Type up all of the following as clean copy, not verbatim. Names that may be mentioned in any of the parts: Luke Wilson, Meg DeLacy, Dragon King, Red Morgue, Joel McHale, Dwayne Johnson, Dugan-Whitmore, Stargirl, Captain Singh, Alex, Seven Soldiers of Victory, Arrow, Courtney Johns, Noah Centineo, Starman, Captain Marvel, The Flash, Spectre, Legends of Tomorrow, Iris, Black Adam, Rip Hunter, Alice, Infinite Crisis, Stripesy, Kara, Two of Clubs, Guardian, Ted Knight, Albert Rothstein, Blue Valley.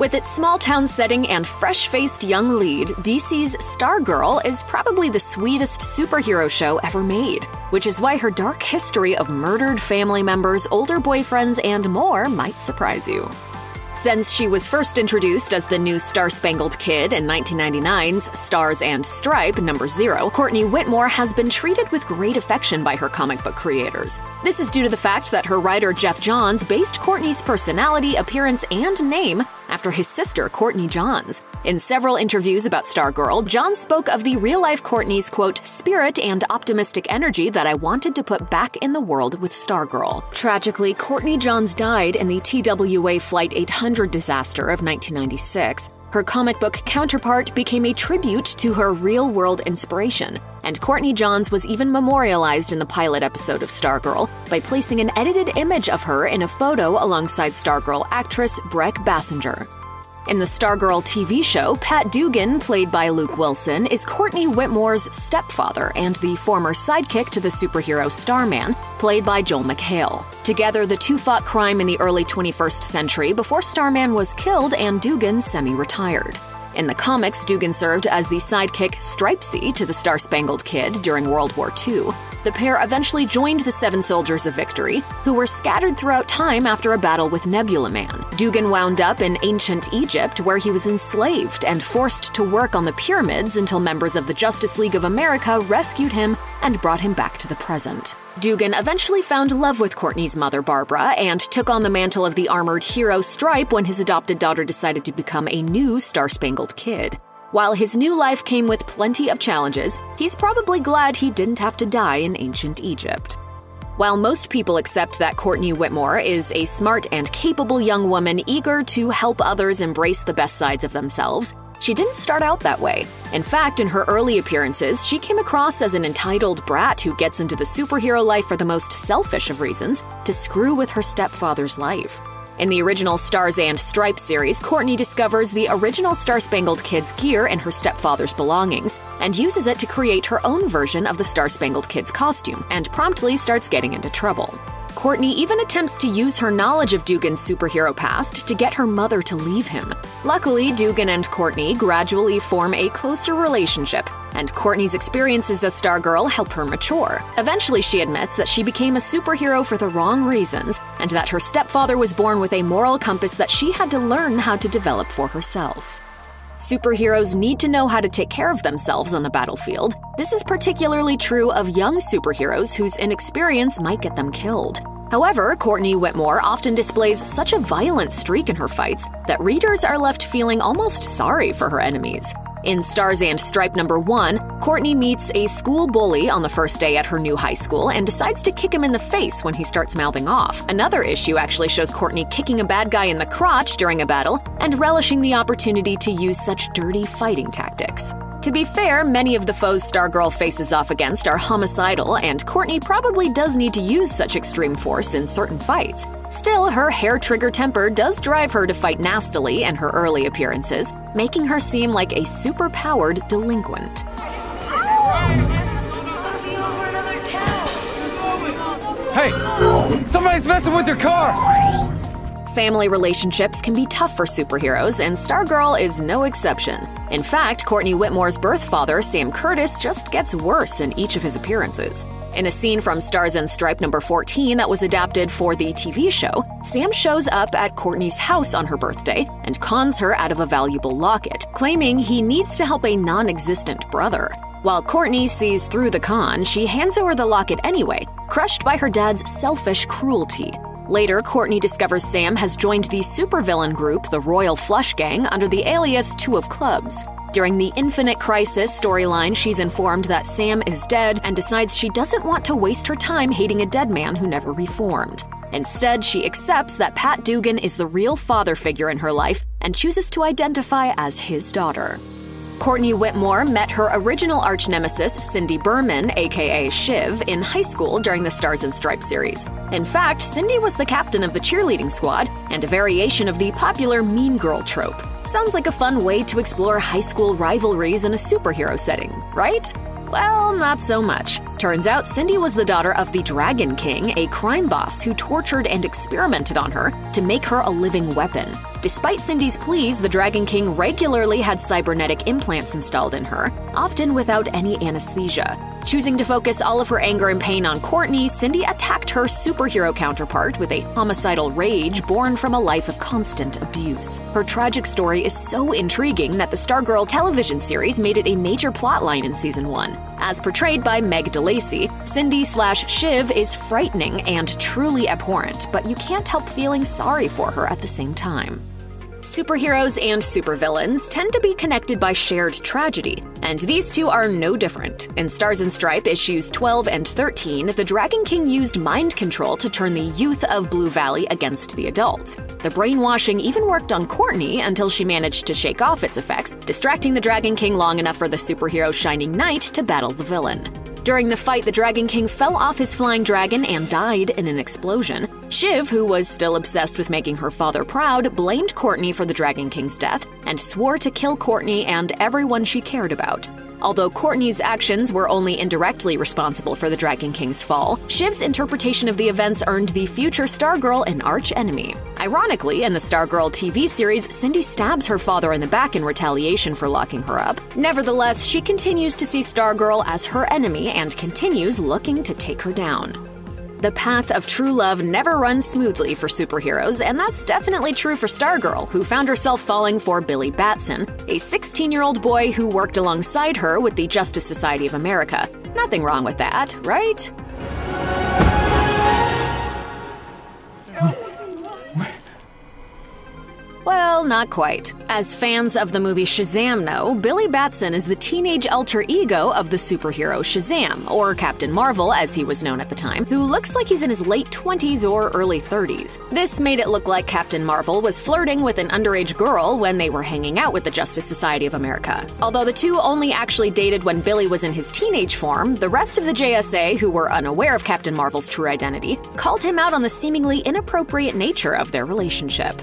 With its small-town setting and fresh-faced young lead, DC's Stargirl is probably the sweetest superhero show ever made, which is why her dark history of murdered family members, older boyfriends, and more might surprise you. Since she was first introduced as the new Star-Spangled Kid in 1999's Stars and Stripes #0, Courtney Whitmore has been treated with great affection by her comic book creators. This is due to the fact that her writer Jeff Johns based Courtney's personality, appearance, and name after his sister Courtney Johns. In several interviews about Stargirl, Johns spoke of the real-life Courtney's, quote, spirit and optimistic energy that I wanted to put back in the world with Stargirl. Tragically, Courtney Johns died in the TWA Flight 800 disaster of 1996. Her comic book counterpart became a tribute to her real-world inspiration, and Courtney Johns was even memorialized in the pilot episode of Stargirl by placing an edited image of her in a photo alongside Stargirl actress Brec Bassinger. In the Stargirl TV show, Pat Dugan, played by Luke Wilson, is Courtney Whitmore's stepfather and the former sidekick to the superhero Starman, played by Joel McHale. Together, the two fought crime in the early 21st century before Starman was killed and Dugan semi-retired. In the comics, Dugan served as the sidekick Stripesy to the Star-Spangled Kid during World War II. The pair eventually joined the Seven Soldiers of Victory, who were scattered throughout time after a battle with Nebula Man. Dugan wound up in ancient Egypt, where he was enslaved and forced to work on the pyramids until members of the Justice League of America rescued him and brought him back to the present. Dugan eventually found love with Courtney's mother, Barbara, and took on the mantle of the armored hero Stripe when his adopted daughter decided to become a new Star-Spangled Kid. While his new life came with plenty of challenges, he's probably glad he didn't have to die in ancient Egypt. While most people accept that Courtney Whitmore is a smart and capable young woman eager to help others embrace the best sides of themselves, she didn't start out that way. In fact, in her early appearances, she came across as an entitled brat who gets into the superhero life for the most selfish of reasons, to screw with her stepfather's life. In the original Stars and Stripes series, Courtney discovers the original Star-Spangled Kid's gear in her stepfather's belongings and uses it to create her own version of the Star-Spangled Kid's costume, and promptly starts getting into trouble. Courtney even attempts to use her knowledge of Dugan's superhero past to get her mother to leave him. Luckily, Dugan and Courtney gradually form a closer relationship, and Courtney's experiences as Stargirl help her mature. Eventually, she admits that she became a superhero for the wrong reasons, and that her stepfather was born with a moral compass that she had to learn how to develop for herself. Superheroes need to know how to take care of themselves on the battlefield. This is particularly true of young superheroes whose inexperience might get them killed. However, Courtney Whitmore often displays such a violent streak in her fights that readers are left feeling almost sorry for her enemies. In Stars and Stripes #1, Courtney meets a school bully on the first day at her new high school and decides to kick him in the face when he starts mouthing off. Another issue actually shows Courtney kicking a bad guy in the crotch during a battle and relishing the opportunity to use such dirty fighting tactics. To be fair, many of the foes Stargirl faces off against are homicidal, and Courtney probably does need to use such extreme force in certain fights. Still, her hair-trigger temper does drive her to fight nastily in her early appearances, making her seem like a super-powered delinquent. Hey! Somebody's messing with your car! Family relationships can be tough for superheroes, and Stargirl is no exception. In fact, Courtney Whitmore's birth father, Sam Curtis, just gets worse in each of his appearances. In a scene from Stars and Stripes #14 that was adapted for the TV show, Sam shows up at Courtney's house on her birthday and cons her out of a valuable locket, claiming he needs to help a non-existent brother. While Courtney sees through the con, she hands over the locket anyway, crushed by her dad's selfish cruelty. Later, Courtney discovers Sam has joined the supervillain group, the Royal Flush Gang, under the alias Two of Clubs. During the Infinite Crisis storyline, she's informed that Sam is dead and decides she doesn't want to waste her time hating a dead man who never reformed. Instead, she accepts that Pat Dugan is the real father figure in her life and chooses to identify as his daughter. Courtney Whitmore met her original arch-nemesis Cindy Burman, aka Shiv, in high school during the Stars and Stripes series. In fact, Cindy was the captain of the cheerleading squad and a variation of the popular mean girl trope. Sounds like a fun way to explore high school rivalries in a superhero setting, right? Well, not so much. Turns out Cindy was the daughter of the Dragon King, a crime boss who tortured and experimented on her to make her a living weapon. Despite Cindy's pleas, the Dragon King regularly had cybernetic implants installed in her, often without any anesthesia. Choosing to focus all of her anger and pain on Courtney, Cindy attacked her superhero counterpart with a homicidal rage born from a life of constant abuse. Her tragic story is so intriguing that the Stargirl television series made it a major plotline in Season 1. As portrayed by Meg DeLacy, Cindy/Shiv is frightening and truly abhorrent, but you can't help feeling sorry for her at the same time. Superheroes and supervillains tend to be connected by shared tragedy, and these two are no different. In Stars and Stripes issues 12 and 13, the Dragon King used mind control to turn the youth of Blue Valley against the adults. The brainwashing even worked on Courtney until she managed to shake off its effects, distracting the Dragon King long enough for the superhero Shining Knight to battle the villain. During the fight, the Dragon King fell off his flying dragon and died in an explosion. Shiv, who was still obsessed with making her father proud, blamed Courtney for the Dragon King's death and swore to kill Courtney and everyone she cared about. Although Courtney's actions were only indirectly responsible for the Dragon King's fall, Shiv's interpretation of the events earned the future Stargirl an arch-enemy. Ironically, in the Stargirl TV series, Cindy stabs her father in the back in retaliation for locking her up. Nevertheless, she continues to see Stargirl as her enemy and continues looking to take her down. The path of true love never runs smoothly for superheroes, and that's definitely true for Stargirl, who found herself falling for Billy Batson, a 16-year-old boy who worked alongside her with the Justice Society of America. Nothing wrong with that, right? Well, not quite. As fans of the movie Shazam know, Billy Batson is the teenage alter ego of the superhero Shazam, or Captain Marvel as he was known at the time, who looks like he's in his late 20s or early 30s. This made it look like Captain Marvel was flirting with an underage girl when they were hanging out with the Justice Society of America. Although the two only actually dated when Billy was in his teenage form, the rest of the JSA, who were unaware of Captain Marvel's true identity, called him out on the seemingly inappropriate nature of their relationship.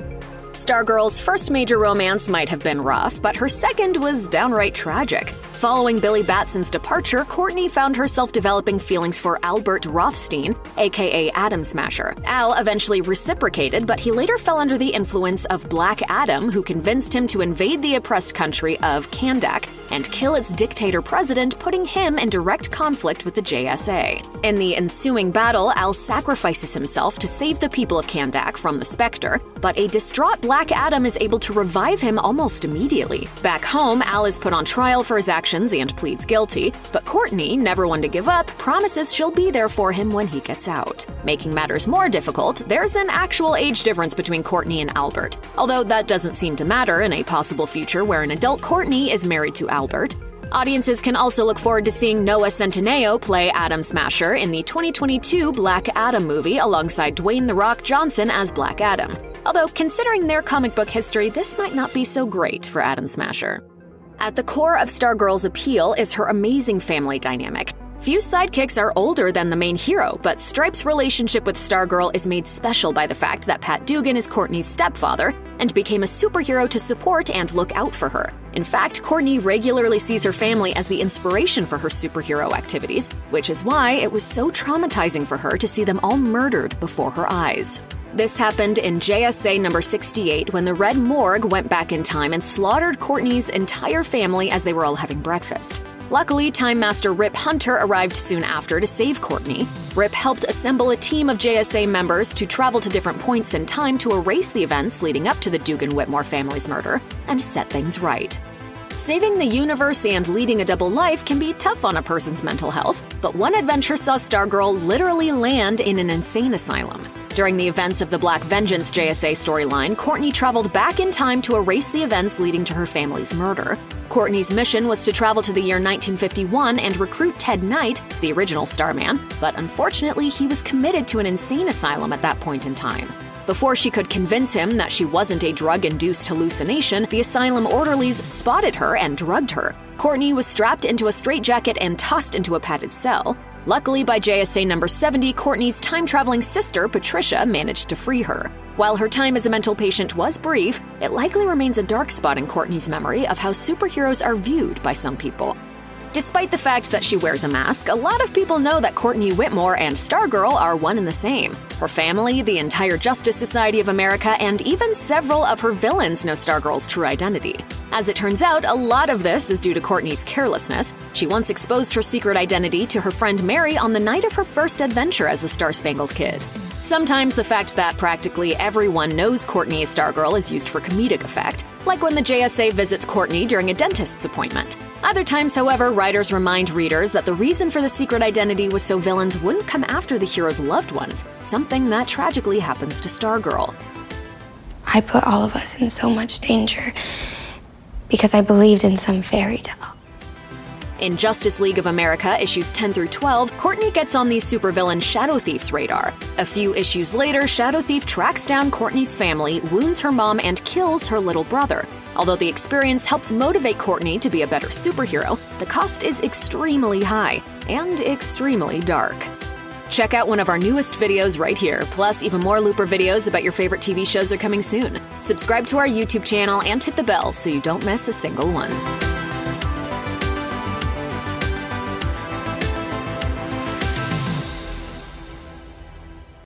Stargirl's first major romance might have been rough, but her second was downright tragic. Following Billy Batson's departure, Courtney found herself developing feelings for Albert Rothstein, aka Atom Smasher. Al eventually reciprocated, but he later fell under the influence of Black Adam, who convinced him to invade the oppressed country of Kandak and kill its dictator president, putting him in direct conflict with the JSA. In the ensuing battle, Al sacrifices himself to save the people of Kandak from the Spectre, but a distraught Black Adam is able to revive him almost immediately. Back home, Al is put on trial for his actions and pleads guilty, but Courtney, never one to give up, promises she'll be there for him when he gets out. Making matters more difficult, there's an actual age difference between Courtney and Albert, although that doesn't seem to matter in a possible future where an adult Courtney is married to Albert. Audiences can also look forward to seeing Noah Centineo play Atom Smasher in the 2022 Black Adam movie alongside Dwayne "The Rock" Johnson as Black Adam. Although, considering their comic book history, this might not be so great for Atom Smasher. At the core of Stargirl's appeal is her amazing family dynamic. Few sidekicks are older than the main hero, but Stripe's relationship with Stargirl is made special by the fact that Pat Dugan is Courtney's stepfather and became a superhero to support and look out for her. In fact, Courtney regularly sees her family as the inspiration for her superhero activities, which is why it was so traumatizing for her to see them all murdered before her eyes. This happened in JSA number 68 when the Red Morgue went back in time and slaughtered Courtney's entire family as they were all having breakfast. Luckily, Time Master Rip Hunter arrived soon after to save Courtney. Rip helped assemble a team of JSA members to travel to different points in time to erase the events leading up to the Dugan-Whitmore family's murder and set things right. Saving the universe and leading a double life can be tough on a person's mental health, but one adventure saw Stargirl literally land in an insane asylum. During the events of the Black Vengeance JSA storyline, Courtney traveled back in time to erase the events leading to her family's murder. Courtney's mission was to travel to the year 1951 and recruit Ted Knight, the original Starman, but unfortunately he was committed to an insane asylum at that point in time. Before she could convince him that she wasn't a drug-induced hallucination, the asylum orderlies spotted her and drugged her. Courtney was strapped into a straitjacket and tossed into a padded cell. Luckily, by JSA number 70, Courtney's time-traveling sister, Patricia, managed to free her. While her time as a mental patient was brief, it likely remains a dark spot in Courtney's memory of how superheroes are viewed by some people. Despite the fact that she wears a mask, a lot of people know that Courtney Whitmore and Stargirl are one and the same. Her family, the entire Justice Society of America, and even several of her villains know Stargirl's true identity. As it turns out, a lot of this is due to Courtney's carelessness. She once exposed her secret identity to her friend Mary on the night of her first adventure as the Star-Spangled Kid. Sometimes the fact that practically everyone knows Courtney as Stargirl is used for comedic effect, like when the JSA visits Courtney during a dentist's appointment. Other times, however, writers remind readers that the reason for the secret identity was so villains wouldn't come after the hero's loved ones, something that tragically happens to Stargirl. I put all of us in so much danger because I believed in some fairy tale. In Justice League of America issues 10 through 12, Courtney gets on the supervillain Shadow Thief's radar. A few issues later, Shadow Thief tracks down Courtney's family, wounds her mom, and kills her little brother. Although the experience helps motivate Courtney to be a better superhero, the cost is extremely high and extremely dark. Check out one of our newest videos right here. Plus, even more Looper videos about your favorite TV shows are coming soon. Subscribe to our YouTube channel and hit the bell so you don't miss a single one.